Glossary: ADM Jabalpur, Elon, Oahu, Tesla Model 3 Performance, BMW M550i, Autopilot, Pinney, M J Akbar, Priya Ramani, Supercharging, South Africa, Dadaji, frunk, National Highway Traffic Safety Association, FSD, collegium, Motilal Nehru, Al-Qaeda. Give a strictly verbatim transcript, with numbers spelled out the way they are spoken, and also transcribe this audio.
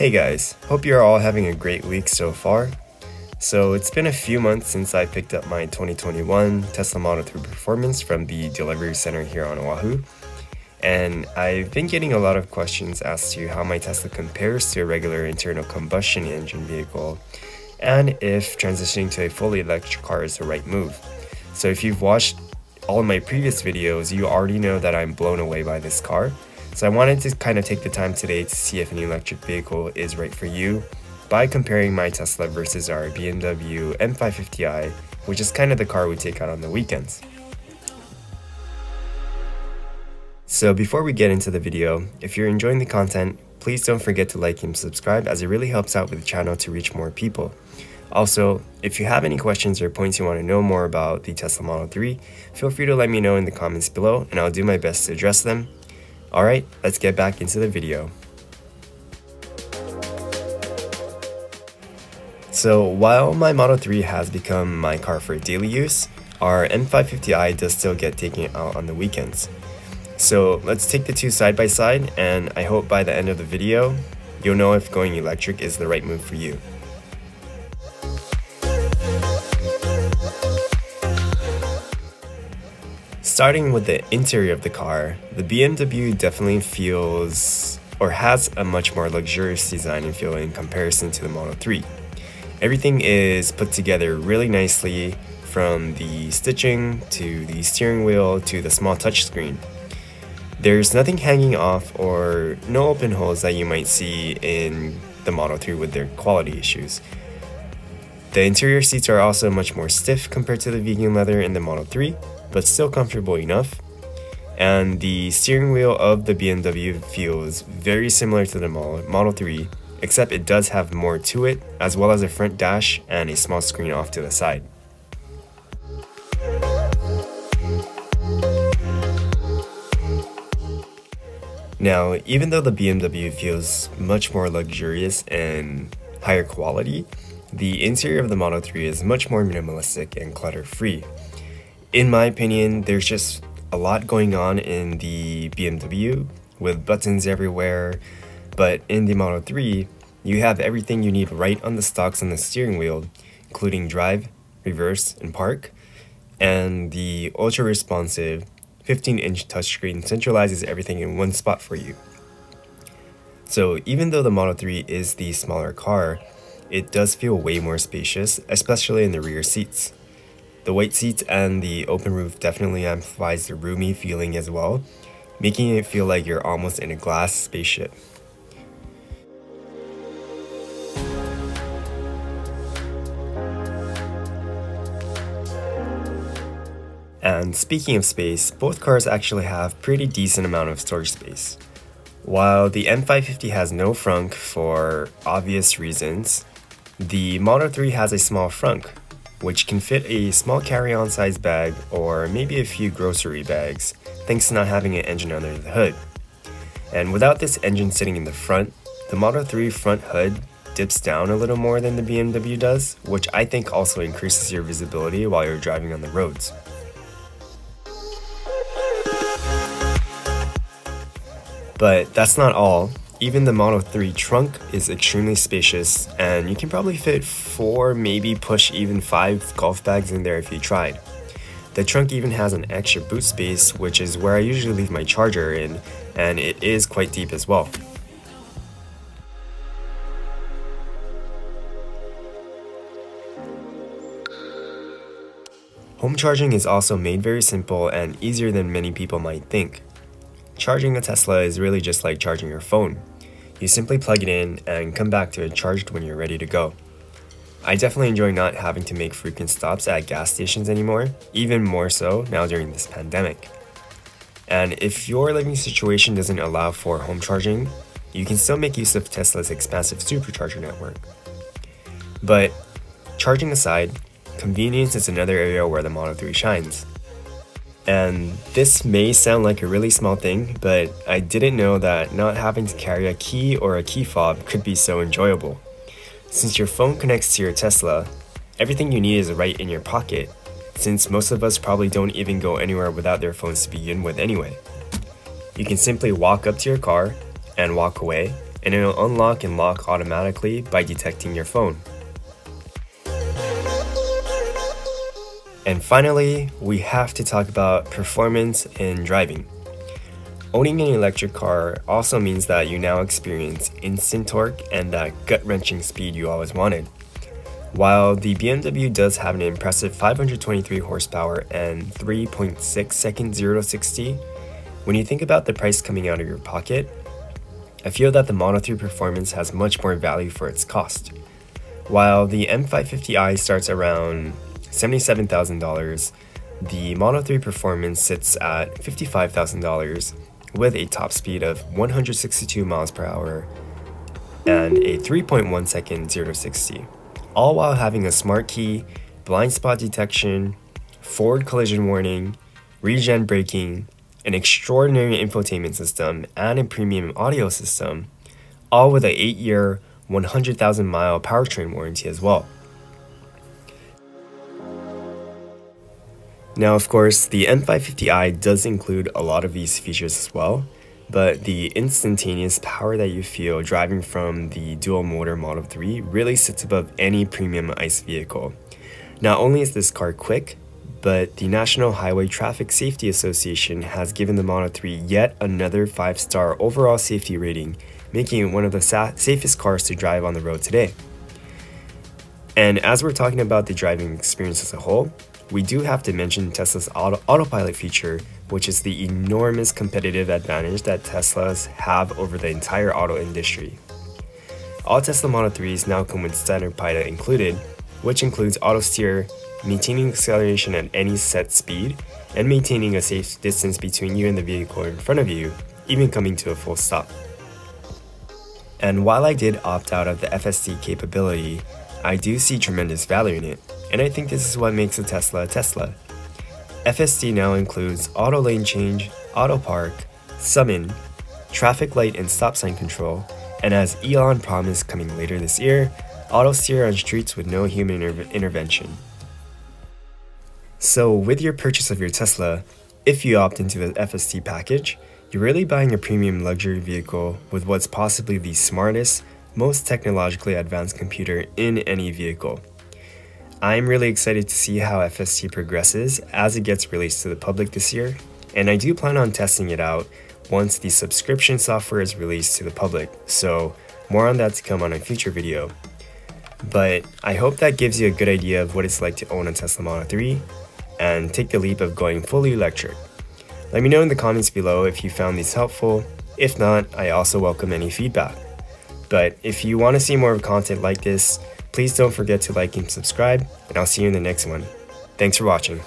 Hey guys, hope you're all having a great week so far. So it's been a few months since I picked up my twenty twenty-one Tesla Model three Performance from the delivery center here on Oahu. And I've been getting a lot of questions as to how my Tesla compares to a regular internal combustion engine vehicle and if transitioning to a fully electric car is the right move. So if you've watched all of my previous videos, you already know that I'm blown away by this car. So I wanted to kind of take the time today to see if an electric vehicle is right for you by comparing my Tesla versus our B M W M five fifty i, which is kind of the car we take out on the weekends. So before we get into the video, if you're enjoying the content, please don't forget to like and subscribe as it really helps out with the channel to reach more people. Also, if you have any questions or points you want to know more about the Tesla Model three, feel free to let me know in the comments below and I'll do my best to address them. Alright, let's get back into the video. So while my Model three has become my car for daily use, our M five fifty i does still get taken out on the weekends. So let's take the two side by side, and I hope by the end of the video, you'll know if going electric is the right move for you. Starting with the interior of the car, the B M W definitely feels or has a much more luxurious design and feel in comparison to the Model three. Everything is put together really nicely, from the stitching to the steering wheel to the small touchscreen. There's nothing hanging off or no open holes that you might see in the Model three with their quality issues. The interior seats are also much more stiff compared to the vegan leather in the Model three, but still comfortable enough. And the steering wheel of the B M W feels very similar to the Model three, except it does have more to it, as well as a front dash and a small screen off to the side. Now, even though the B M W feels much more luxurious and higher quality, the interior of the Model three is much more minimalistic and clutter-free. In my opinion, there's just a lot going on in the B M W, with buttons everywhere, but in the Model three, you have everything you need right on the stocks on the steering wheel, including drive, reverse, and park, and the ultra-responsive fifteen inch touchscreen centralizes everything in one spot for you. So even though the Model three is the smaller car, it does feel way more spacious, especially in the rear seats. The white seats and the open roof definitely amplifies the roomy feeling as well, making it feel like you're almost in a glass spaceship. And speaking of space, both cars actually have pretty decent amount of storage space. While the M five fifty has no frunk for obvious reasons, the Model three has a small frunk, which can fit a small carry-on size bag or maybe a few grocery bags, thanks to not having an engine under the hood. And without this engine sitting in the front, the Model three front hood dips down a little more than the B M W does, which I think also increases your visibility while you're driving on the roads. But that's not all. Even the Model three trunk is extremely spacious, and you can probably fit four, maybe push even five golf bags in there if you tried. The trunk even has an extra boot space, which is where I usually leave my charger in, and it is quite deep as well. Home charging is also made very simple and easier than many people might think. Charging a Tesla is really just like charging your phone. You simply plug it in and come back to it charged when you're ready to go. I definitely enjoy not having to make frequent stops at gas stations anymore, even more so now during this pandemic. And if your living situation doesn't allow for home charging, you can still make use of Tesla's expansive supercharger network. But charging aside, convenience is another area where the Model three shines. And this may sound like a really small thing, but I didn't know that not having to carry a key or a key fob could be so enjoyable. Since your phone connects to your Tesla, everything you need is right in your pocket, since most of us probably don't even go anywhere without their phones to begin with anyway. You can simply walk up to your car and walk away, and it will unlock and lock automatically by detecting your phone. And finally, we have to talk about performance in driving. Owning an electric car also means that you now experience instant torque and that gut-wrenching speed you always wanted. While the B M W does have an impressive five hundred twenty-three horsepower and three point six seconds zero to sixty, when you think about the price coming out of your pocket, I feel that the Model three Performance has much more value for its cost. While the M five fifty i starts around seventy-seven thousand dollars, the Model three Performance sits at fifty-five thousand dollars with a top speed of one hundred sixty-two miles per hour and a three point one second zero to sixty. All while having a smart key, blind spot detection, forward collision warning, regen braking, an extraordinary infotainment system, and a premium audio system, all with an eight-year, one hundred thousand mile powertrain warranty as well. Now, of course, the M five fifty i does include a lot of these features as well, but the instantaneous power that you feel driving from the dual-motor Model three really sits above any premium ICE vehicle. Not only is this car quick, but the National Highway Traffic Safety Association has given the Model three yet another five-star overall safety rating, making it one of the sa- safest cars to drive on the road today. And as we're talking about the driving experience as a whole, we do have to mention Tesla's auto Autopilot feature, which is the enormous competitive advantage that Teslas have over the entire auto industry. All Tesla Model threes now come with standard P I D A included, which includes auto steer, maintaining acceleration at any set speed, and maintaining a safe distance between you and the vehicle in front of you, even coming to a full stop. And while I did opt out of the F S D capability, I do see tremendous value in it, and I think this is what makes a Tesla a Tesla. F S D now includes auto lane change, auto park, summon, traffic light and stop sign control, and as Elon promised coming later this year, auto steer on streets with no human inter intervention. So with your purchase of your Tesla, if you opt into the F S D package, you're really buying a premium luxury vehicle with what's possibly the smartest, most technologically advanced computer in any vehicle. I'm really excited to see how F S D progresses as it gets released to the public this year, and I do plan on testing it out once the subscription software is released to the public, so more on that to come on a future video. But I hope that gives you a good idea of what it's like to own a Tesla Model three and take the leap of going fully electric. Let me know in the comments below if you found these helpful. If not, I also welcome any feedback. But if you want to see more content like this, please don't forget to like and subscribe, and I'll see you in the next one. Thanks for watching.